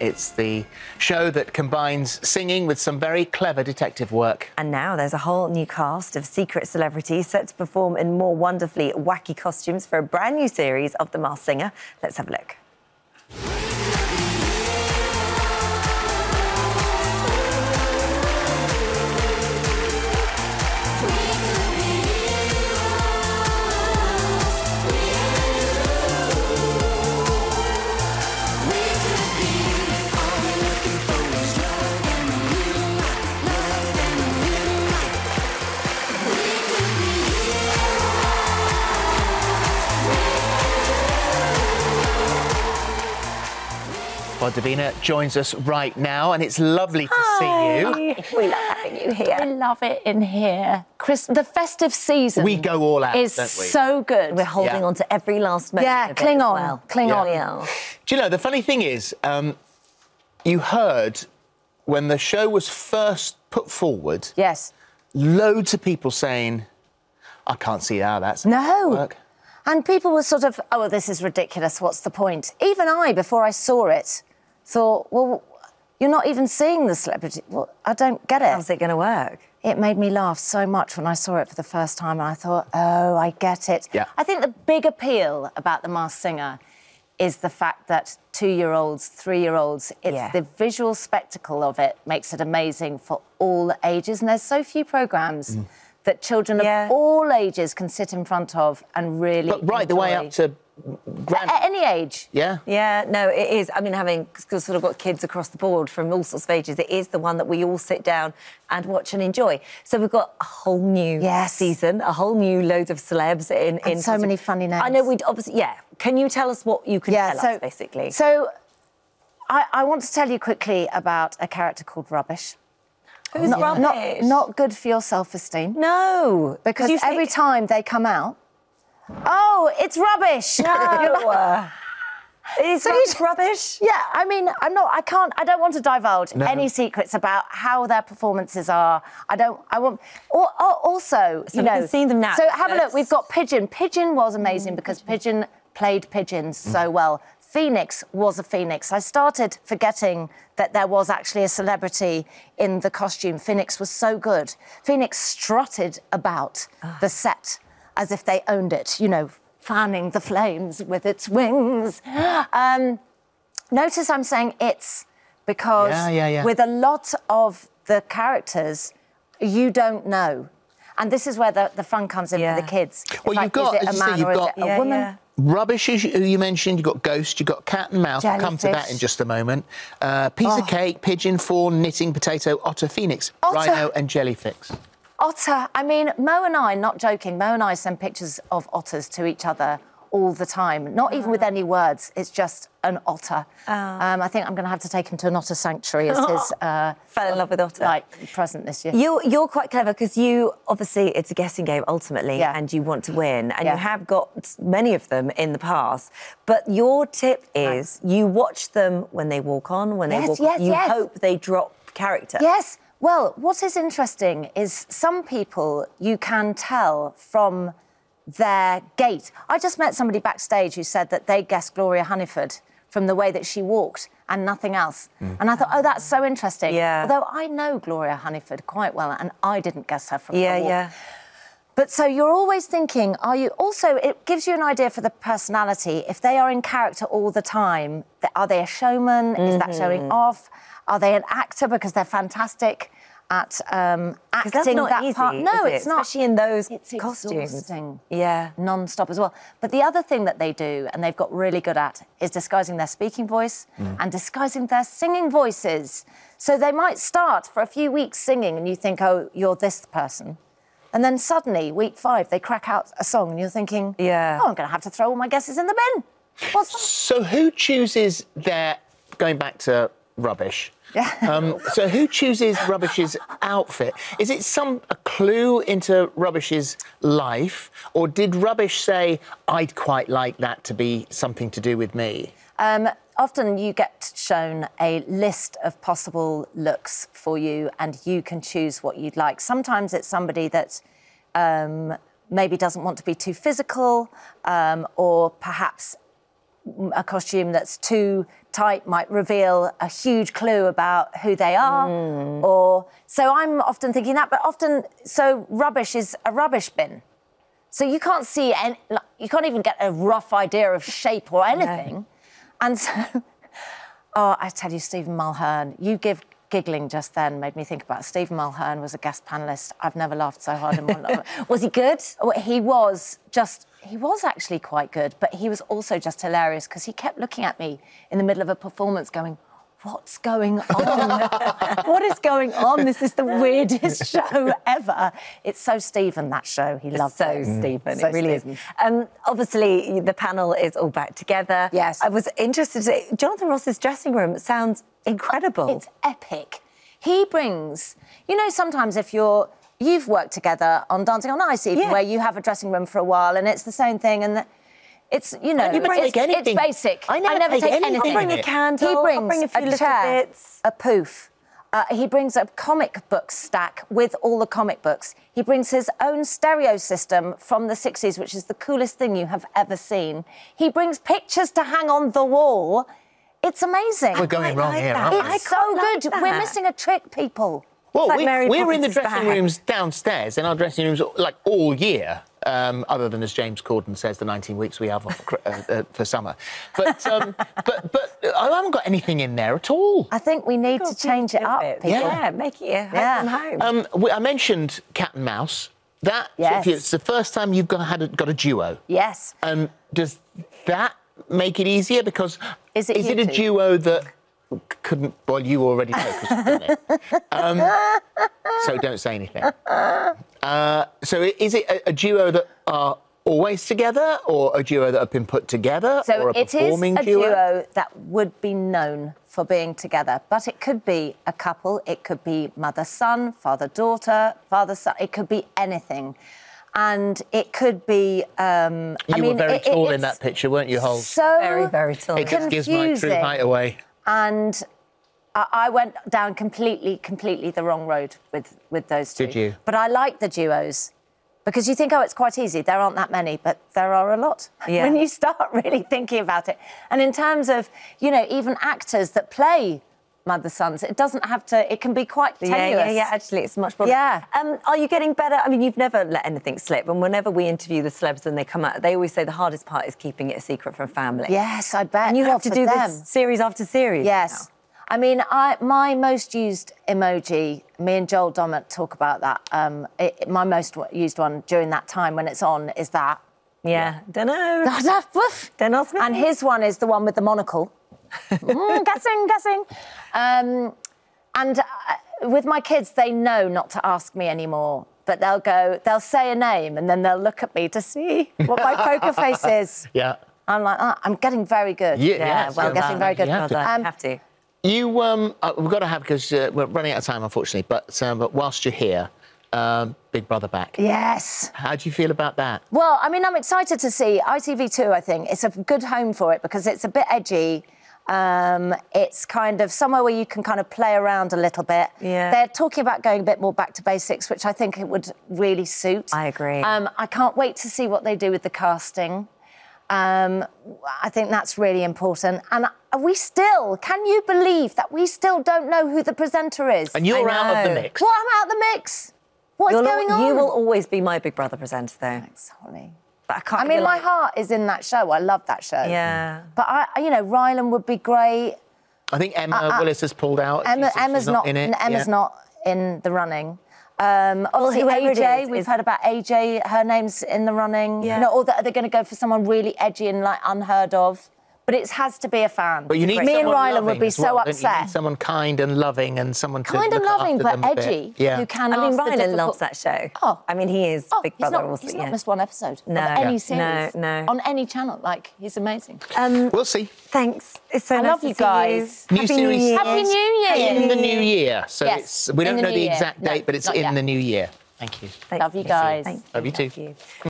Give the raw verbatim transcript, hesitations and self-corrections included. It's the show that combines singing with some very clever detective work. And now there's a whole new cast of secret celebrities set to perform in more wonderfully wacky costumes for a brand new series of The Masked Singer. Let's have a look. Well, Davina joins us right now, and it's lovely to Hi. see you. We love having you here. We love it in here. Chris, the festive season... We go all out, ...is don't we? so good. We're holding yeah. on to every last moment Yeah, of cling it on, well. cling yeah. on. Yeah. Do you know, the funny thing is, um, you heard when the show was first put forward... Yes. ...loads of people saying, I can't see how that's no. going to work. And people were sort of, oh, well, this is ridiculous, what's the point? Even I, before I saw it, thought, well, you're not even seeing the celebrity. Well, I don't get it. How's it going to work? It made me laugh so much when I saw it for the first time, and I thought, oh, I get it. Yeah. I think the big appeal about The Masked Singer is the fact that two-year-olds, three-year-olds, it's yeah. the visual spectacle of it makes it amazing for all ages, and there's so few programmes... Mm. that children yeah. of all ages can sit in front of and really But right enjoy. the way up to... Grand... At any age. Yeah. Yeah, no, it is. I mean, having sort of got kids across the board from all sorts of ages, it is the one that we all sit down and watch and enjoy. So we've got a whole new yes. season, a whole new loads of celebs in... And in so many funny names. I know, we'd obviously... Yeah. Can you tell us what you can yeah, tell so, us, basically? So I, I want to tell you quickly about a character called Rubbish. Who's not, rubbish? Not, not good for your self-esteem. No. Because think... every time they come out... Oh, it's rubbish! No! It's so just... rubbish? Yeah, I mean, I'm not... I can't... I don't want to divulge no. any secrets about how their performances are. I don't... I want... Or, or also, so you know... I've seen them now. So have a look. We've got Pigeon. Pigeon was amazing mm, because Pigeon, Pigeon played pigeons mm. so well. Phoenix was a phoenix. I started forgetting that there was actually a celebrity in the costume. Phoenix was so good. Phoenix strutted about oh. the set as if they owned it, you know, fanning the flames with its wings. Um, notice I'm saying it's because yeah, yeah, yeah. with a lot of the characters, you don't know. And this is where the, the fun comes in yeah. for the kids. Well, it's you've like, got, is it a man say, or is got, it a yeah, woman? Yeah. Rubbish, as you mentioned, you've got Ghost, you've got Cat and Mouse, Jellyfish. Come to that in just a moment. Uh, piece oh. of Cake, Pigeon, Fawn, Knitting, Potato, Otter, Phoenix, Otter. Rhino and Jellyfish. Otter, I mean, Mo and I, not joking, Mo and I send pictures of otters to each other all the time, not even oh. with any words, it's just an otter. Oh. Um, I think I'm going to have to take him to an otter sanctuary as his... Uh, Fell in love with otter. Like, present this year. You're, you're quite clever because you, obviously, it's a guessing game ultimately yeah. and you want to win and yeah. you have got many of them in the past, but your tip is right. you watch them when they walk on, when yes, they walk yes, you yes. hope they drop character. Yes. Well, what is interesting is some people you can tell from... their gait. I just met somebody backstage who said that they guessed Gloria Hunniford from the way that she walked and nothing else. Mm. And I thought, oh, that's so interesting. Yeah. Although I know Gloria Hunniford quite well and I didn't guess her from yeah, her walk. Yeah. But so you're always thinking, are you... Also, it gives you an idea for the personality. If they are in character all the time, are they a showman? Mm-hmm. Is that showing off? Are they an actor because they're fantastic at um, acting that easy, part. No, it? it's not. Especially in those it's costumes. Exhausting. Yeah. Non-stop as well. But the other thing that they do, and they've got really good at, is disguising their speaking voice mm. and disguising their singing voices. So they might start for a few weeks singing and you think, oh, you're this person. And then suddenly, week five, they crack out a song and you're thinking, yeah. oh, I'm going to have to throw all my guesses in the bin. What's that? So who chooses their... Going back to rubbish... Yeah. Um, so who chooses Rubbish's outfit? Is it some a clue into Rubbish's life, or did Rubbish say, I'd quite like that to be something to do with me? Um, often you get shown a list of possible looks for you and you can choose what you'd like. Sometimes it's somebody that um, maybe doesn't want to be too physical um, or perhaps a costume that's too tight might reveal a huge clue about who they are. Mm. Or so I'm often thinking that, but often so rubbish is a rubbish bin. So you can't see, any, you can't even get a rough idea of shape or anything. No. And so, oh, I tell you, Stephen Mulhern, you give giggling just then made me think about it. Stephen Mulhern was a guest panellist. I've never laughed so hard in my life. Was he good? He was just, he was actually quite good, but he was also just hilarious because he kept looking at me in the middle of a performance going, what's going on? What is going on? This is the weirdest show ever. It's so Stephen, that show. He loves so it. Mm. Stephen. So it really Stephen. Is. Um, obviously, the panel is all back together. Yes. I was interested to... Jonathan Ross's dressing room sounds incredible. It's epic. He brings... You know, sometimes if you're... You've worked together on Dancing on Ice, even, yeah. where you have a dressing room for a while, and it's the same thing, and... The, It's, you know, you it's, it's basic. I never, I never take, take anything. anything. I'll bring a candle, he brings I'll bring a, few a little chair, bits. a poof. Uh, he brings a comic book stack with all the comic books. He brings his own stereo system from the sixties, which is the coolest thing you have ever seen. He brings pictures to hang on the wall. It's amazing. We're going wrong like here, that. aren't we? It's so like good. That. We're missing a trick, people. Well, like we, we're in the dressing bag. rooms downstairs, in our dressing rooms, like, all year. Um, other than, as James Corden says, the nineteen weeks we have off uh, uh, for summer. But, um, but but I haven't got anything in there at all. I think we need to change it up, people. Yeah, yeah, make it a home from home. Um, I mentioned Cat and Mouse. That, yes. It's the first time you've got, had a, got a duo. Yes. Um, does that make it easier? Because is it, is it a duo that... Couldn't... Well, you already know, because you um, So don't say anything. Uh, so is it a, a duo that are always together or a duo that have been put together so or a performing duo? So it is a duo? duo that would be known for being together, but it could be a couple, it could be mother-son, father-daughter, father-son, it could be anything. And it could be... Um, you I mean, were very it, tall it, in that picture, weren't you, Holt? So Very, very tall. It just gives my true height away. And I went down completely, completely the wrong road with, with those two. Did you? But I like the duos, because you think, oh, it's quite easy. There aren't that many, but there are a lot yeah. when you start really thinking about it. And in terms of, you know, even actors that play mother-sons, it doesn't have to... It can be quite tenuous. Yeah, yeah, yeah, actually, it's much broader. Yeah. Um, are you getting better? I mean, you've never let anything slip, and whenever we interview the celebs and they come out, they always say the hardest part is keeping it a secret from family. Yes, I bet. And you have to do this series after series. Yes. Now. I mean, I, my most used emoji, me and Joel Dommett talk about that, um, it, my most used one during that time when it's on is that. Yeah. Dunno. Yeah. Dunno. And his one is the one with the monocle. mm, guessing, guessing. Um, and uh, with my kids, they know not to ask me anymore, but they'll go, they'll say a name and then they'll look at me to see what my poker face is. Yeah. I'm like, oh, I'm getting very good. Yeah, yeah well, I'm getting very good. You have, to. Um, have to. You, um, uh, we've got to have, because uh, we're running out of time, unfortunately, but, um, but whilst you're here, um, Big Brother back. Yes. How do you feel about that? Well, I mean, I'm excited to see I T V two, I think. It's a good home for it because it's a bit edgy. Um, it's kind of somewhere where you can kind of play around a little bit. Yeah. They're talking about going a bit more back to basics, which I think it would really suit. I agree. Um, I can't wait to see what they do with the casting. Um, I think that's really important. And we still, can you believe that we still don't know who the presenter is? And you're out of the mix. Well, I'm out of the mix. What's You'll going on? You will always be my Big Brother presenter, though. Sorry. But I can't. I mean, my like... heart is in that show. I love that show. Yeah. But I, you know, Rylan would be great. I think Emma uh, Willis has pulled out. Emma, she's, Emma's she's not, not in it. Emma's yeah. not in the running. Um, obviously, well, A J. Is, we've is... heard about A J. Her name's in the running. Yeah. You know, or that they're going to go for someone really edgy and like unheard of. But it has to be a fan. But you need me and Rylan would be well, so upset. You need someone kind and loving and someone to kind and loving, but edgy. Yeah. Who can? I mean, Rylan difficult... loves that show. Oh, I mean, he is oh, Big Brother. He's not, also, he's yeah. not missed one episode. No, of any series. No, no. On any channel, like he's amazing. Um, we'll see. Thanks. It's so I nice love to you guys. You. New Happy series. New Year. Happy New Year. Happy in the new year. So yes. it's, we don't know the exact date, but it's in the new year. Thank you. Love you guys. Love you too.